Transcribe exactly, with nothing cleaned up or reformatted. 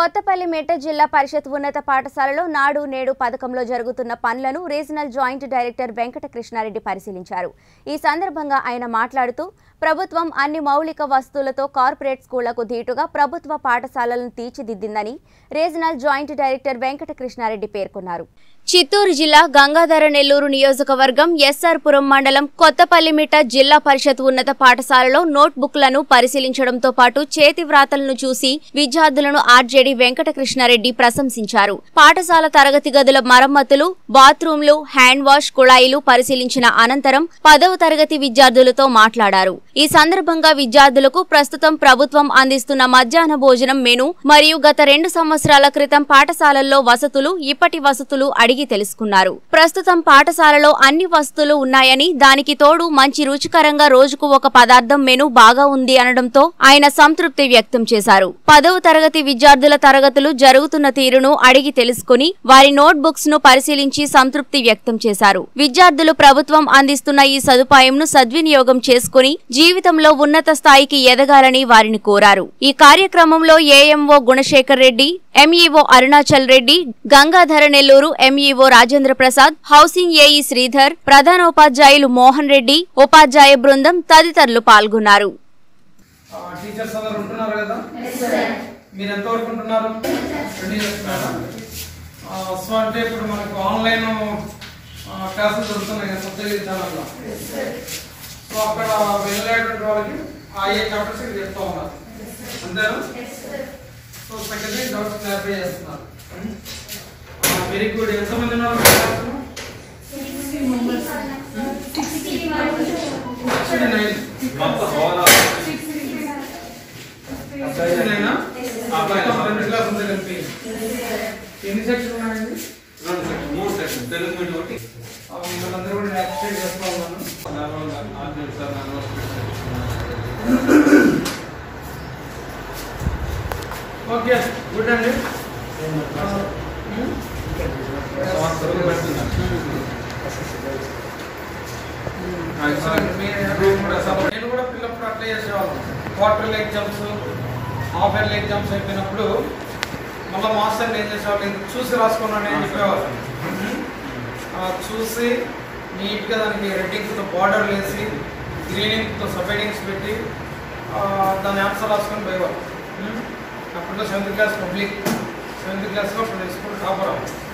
కొత్తపల్లి మేట జిల్లా పరిషత్ ఉన్నత పాఠశాలలో నాడు నేడు పథకంలో జరుగుతున్న పనులను regional joint director Venkata Krishna Reddy పరిశీలించారు. ఈ సందర్భంగా ఆయన మాట్లాడుతూ ప్రభుత్వం అన్ని మౌలిక వస్తువులతో కార్పొరేట్ స్కూళ్లకు ధీటుగా ప్రభుత్వ పాఠశాలలను తీర్చిదిద్దిందని regional joint director Venkata Krishna Reddy పేర్కొన్నారు. చిత్తూరు జిల్లా గంగాధర నెల్లూరు నియోజకవర్గం ఎస్ఆర్పురం మండలం కొత్తపల్లిమిట జిల్లా పరిషత్ ఉన్నత పాఠశాలలో నోట్ బుక్లను పరిశీలించడంతో పాటు చేతి వ్రాతలను చూసి విద్యార్థులను ఆర్జేడీ వెంకట కృష్ణారెడ్డి ప్రశంసించారు. పాఠశాల తరగతి గదుల మరమ్మతులు, బాత్రూంలు, హ్యాండ్ వాష్, కుళాయిలు పరిశీలించిన అనంతరం పదవ తరగతి విద్యార్థులతో మాట్లాడారు. ఈ సందర్భంగా విద్యార్థులకు ప్రస్తుతం ప్రభుత్వం అందిస్తున్న మధ్యాహ్న భోజనం మెను మరియు గత రెండు సంవత్సరాల క్రితం పాఠశాలల్లో వసతులు, ఇప్పటి వసతులు అడిగి తెలుసుకున్నారు. ప్రస్తుతం పాఠశాలలో అన్ని వస్తువులు ఉన్నాయని, దానికి తోడు మంచి రుచికరంగా రోజుకు ఒక పదార్థం మెను బాగా ఉంది అనడంతో ఆయన సంతృప్తి వ్యక్తం చేశారు. పదవ తరగతి విద్యార్థుల తరగతులు జరుగుతున్న తీరును అడిగి తెలుసుకుని వారి నోట్ బుక్స్ ను పరిశీలించి సంతృప్తి వ్యక్తం చేశారు. విద్యార్థులు ప్రభుత్వం అందిస్తున్న ఈ సదుపాయంను సద్వినియోగం చేసుకుని జీవితంలో ఉన్నత స్థాయికి ఎదగాలని వారిని కోరారు. ఈ కార్యక్రమంలో AMO Gunasekhar Reddy, MEO Arunachal Reddy, Gangadhara Nellore MEO Rajendra Prasad, housing AE Sridhar, ప్రధానోపాధ్యాయులు మోహన్ రెడ్డి, ఉపాధ్యాయ బృందం తదితరులు పాల్గొన్నారు. Very good. ఎంతమంది ఉన్నారు? ఎన్ని సెక్షన్ ఉన్నాయండి? మూడు సెక్షన్ తెలుగు మీడియం ఒకటి. మనందరూ కూడా యాక్టివేట్ చేస్తా ఉన్నాను. ఓకే, గుడ్ అండి. నేను కూడా పిల్లప్పుడు అప్లై చేసేవాళ్ళం. Quarterly exams, half yearly exams అయిపోయినప్పుడు మళ్ళీ మాస్టర్ని ఏం చేసేవాళ్ళు, నేను చూసి రాసుకున్నాను అని చెప్పేవాళ్ళు. చూసి నీట్గా దానికి రెడ్డింగ్స్తో బార్డర్లు వేసి, గ్రీనింగ్తో సబ్హెడింగ్స్ పెట్టి దాన్ని ఆన్సర్ రాసుకొని పోయేవాళ్ళు. అప్పట్లో సెవెంత్ క్లాస్ పబ్లిక్, సెవెంత్ క్లాస్లో ఇప్పుడు స్కూల్ టాపర్ అవ్వాలి.